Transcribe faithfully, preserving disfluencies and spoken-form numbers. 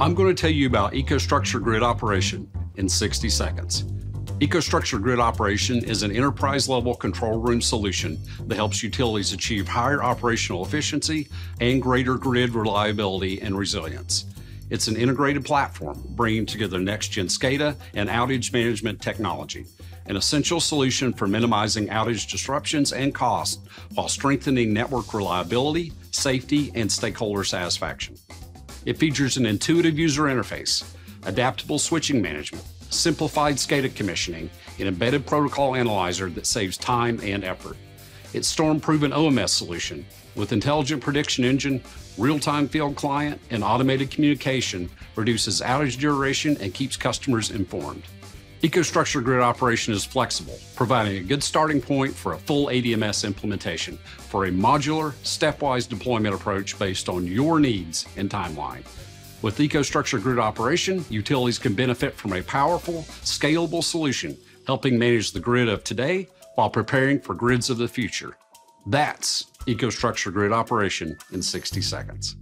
I'm going to tell you about EcoStruxure Grid Operation in sixty seconds. EcoStruxure Grid Operation is an enterprise-level control room solution that helps utilities achieve higher operational efficiency and greater grid reliability and resilience. It's an integrated platform bringing together next-gen SCADA and outage management technology, an essential solution for minimizing outage disruptions and costs while strengthening network reliability, safety, and stakeholder satisfaction. It features an intuitive user interface, adaptable switching management, simplified SCADA commissioning, an embedded protocol analyzer that saves time and effort. It's storm-proven O M S solution with intelligent prediction engine, real-time field client, and automated communication reduces outage duration and keeps customers informed. EcoStruxure Grid Operation is flexible, providing a good starting point for a full A D M S implementation for a modular, stepwise deployment approach based on your needs and timeline. With EcoStruxure Grid Operation, utilities can benefit from a powerful, scalable solution, helping manage the grid of today while preparing for grids of the future. That's EcoStruxure Grid Operation in sixty seconds.